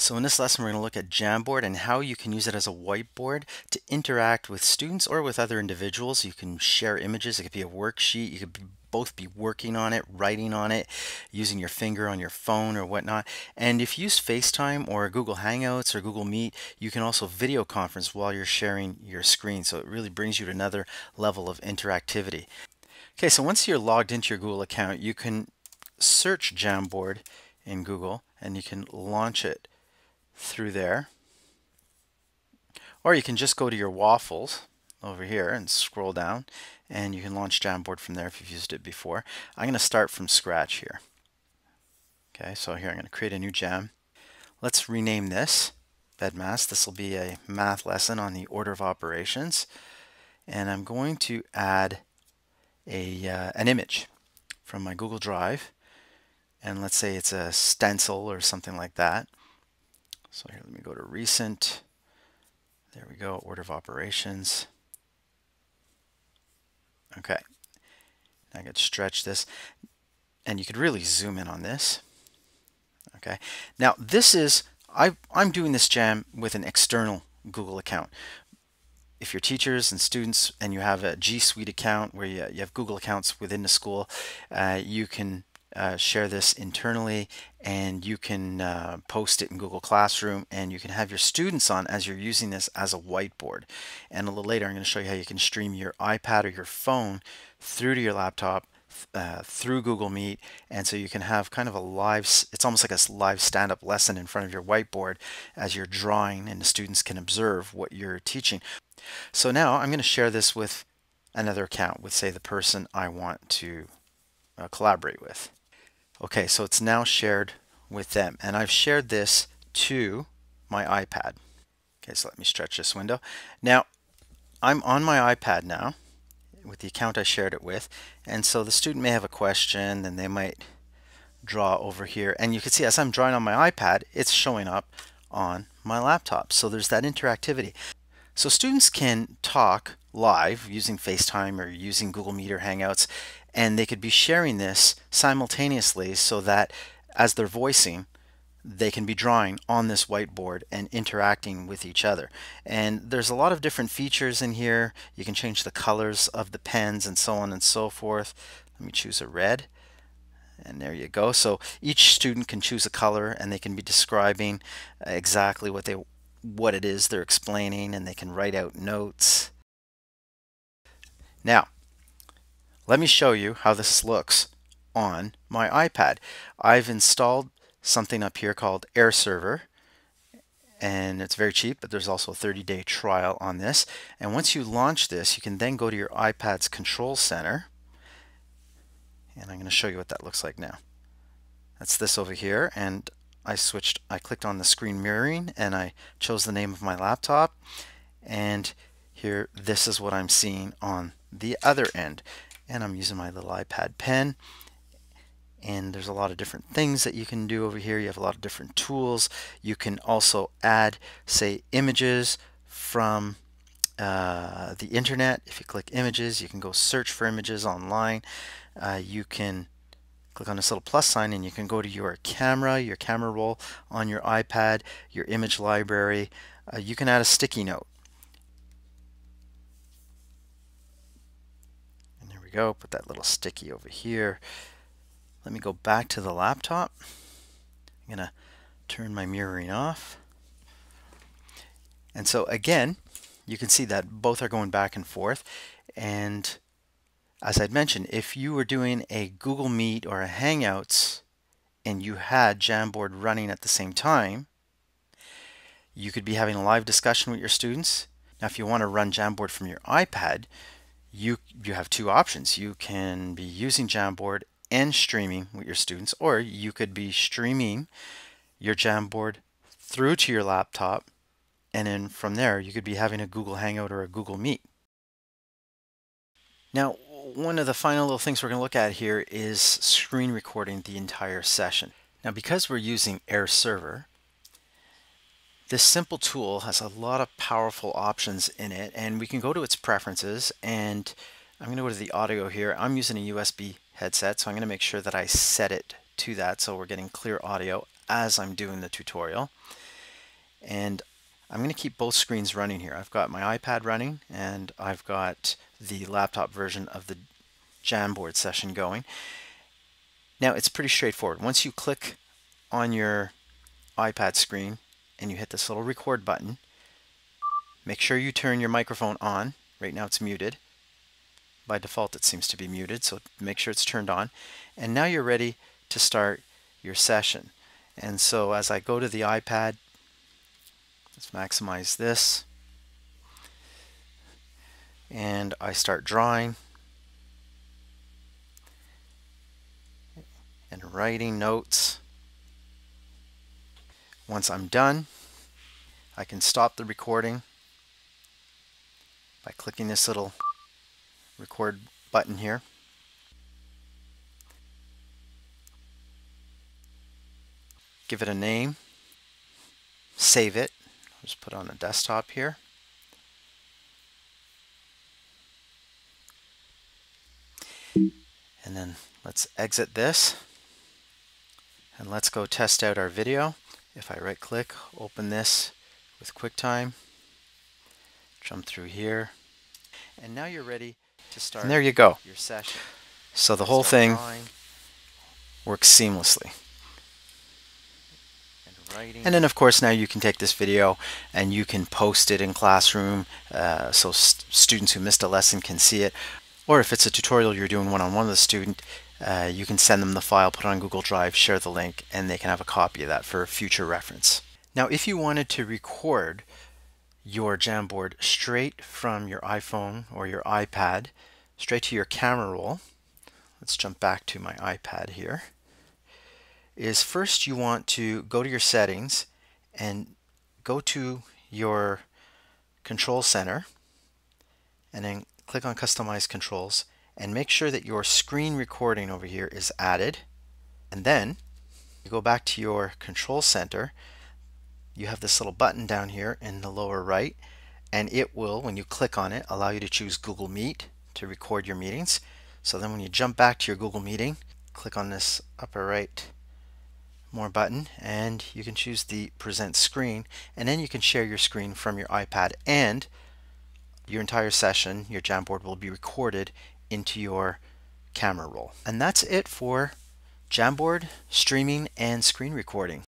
So in this lesson, we're going to look at Jamboard and how you can use it as a whiteboard to interact with students or with other individuals. You can share images. It could be a worksheet. You could both be working on it, writing on it, using your finger on your phone or whatnot. And if you use FaceTime or Google Hangouts or Google Meet, you can also video conference while you're sharing your screen. So it really brings you to another level of interactivity. Okay, so once you're logged into your Google account, you can search Jamboard in Google and you can launch it through there. Or you can just go to your waffles over here and scroll down, and you can launch Jamboard from there if you've used it before. I'm going to start from scratch here. Okay, so here I'm going to create a new jam. Let's rename this BEDMAS. This will be a math lesson on the order of operations, and I'm going to add a an image from my Google Drive, and let's say it's a stencil or something like that. So here, let me go to recent. There we go, order of operations. Okay, I could stretch this, and you could really zoom in on this. Okay, now this is, I'm doing this jam with an external Google account. If you're teachers and students and you have a G Suite account where you have Google accounts within the school, you can share this internally, and you can post it in Google Classroom, and you can have your students on as you're using this as a whiteboard. And a little later I'm going to show you how you can stream your iPad or your phone through to your laptop through Google Meet, and so you can have kind of a live, it's almost like a live stand-up lesson in front of your whiteboard as you're drawing, and the students can observe what you're teaching. So now I'm going to share this with another account, with say the person I want to collaborate with. Okay, so it's now shared with them, and I've shared this to my iPad. Okay, so let me stretch this window. Now, I'm on my iPad now with the account I shared it with, and so the student may have a question, and they might draw over here. And you can see as I'm drawing on my iPad, it's showing up on my laptop. So there's that interactivity. So students can talk live using FaceTime or using Google Meet or Hangouts, and they could be sharing this simultaneously so that as they're voicing, they can be drawing on this whiteboard and interacting with each other. And there's a lot of different features in here. You can change the colors of the pens and so on and so forth. Let me choose a red, and there you go. So each student can choose a color, and they can be describing exactly what it is they're explaining, and they can write out notes. Now, let me show you how this looks on my iPad. I've installed something up here called AirServer, and it's very cheap, but there's also a 30-day trial on this. And once you launch this, you can then go to your iPad's control center, and I'm going to show you what that looks like now. That's this over here, and I clicked on the screen mirroring, and I chose the name of my laptop, and here, this is what I'm seeing on the other end. And I'm using my little iPad pen, and there's a lot of different things that you can do over here. You have a lot of different tools. You can also add, say, images from the internet. If you click images, you can go search for images online. You can click on this little plus sign, and you can go to your camera roll on your iPad, your image library. You can add a sticky note. Go put that little sticky over here. Let me go back to the laptop. I'm gonna turn my mirroring off, and so again you can see that both are going back and forth. And as I'd mentioned, if you were doing a Google Meet or a Hangouts and you had Jamboard running at the same time, you could be having a live discussion with your students. Now if you want to run Jamboard from your iPad, you have two options. You can be using Jamboard and streaming with your students, or you could be streaming your Jamboard through to your laptop, and then from there you could be having a Google Hangout or a Google Meet. Now, one of the final little things we're going to look at here is screen recording the entire session. Now, because we're using AirServer, this simple tool has a lot of powerful options in it, and we can go to its preferences, and I'm going to go to the audio here. I'm using a USB headset, so I'm going to make sure that I set it to that so we're getting clear audio as I'm doing the tutorial. And I'm going to keep both screens running here. I've got my iPad running and I've got the laptop version of the Jamboard session going. Now it's pretty straightforward. Once you click on your iPad screen and you hit this little record button, make sure you turn your microphone on. Right now it's muted. By default it seems to be muted, so make sure it's turned on. And now you're ready to start your session. And so as I go to the iPad, let's maximize this, and I start drawing and writing notes. Once I'm done, I can stop the recording by clicking this little record button here. Give it a name, save it. I'll just put on the desktop here. And then let's exit this and let's go test out our video. If I right click, open this with QuickTime, jump through here, and now you're ready to start and there you go. Your session. So the whole thing works seamlessly. And then of course now you can take this video and you can post it in Classroom so students who missed a lesson can see it. Or if it's a tutorial you're doing one-on-one with a student, you can send them the file, put it on Google Drive, share the link, and they can have a copy of that for future reference. Now if you wanted to record your Jamboard straight from your iPhone or your iPad, straight to your camera roll, let's jump back to my iPad here, is first you want to go to your settings and go to your control center and then click on customize controls and make sure that your screen recording over here is added, and then you go back to your control center. You have this little button down here in the lower right, and it will, when you click on it, allow you to choose Google Meet to record your meetings. So then when you jump back to your Google meeting, click on this upper right more button and you can choose the present screen, and then you can share your screen from your iPad, and your entire session, your Jamboard, will be recorded into your camera roll. And that's it for Jamboard, streaming, and screen recording.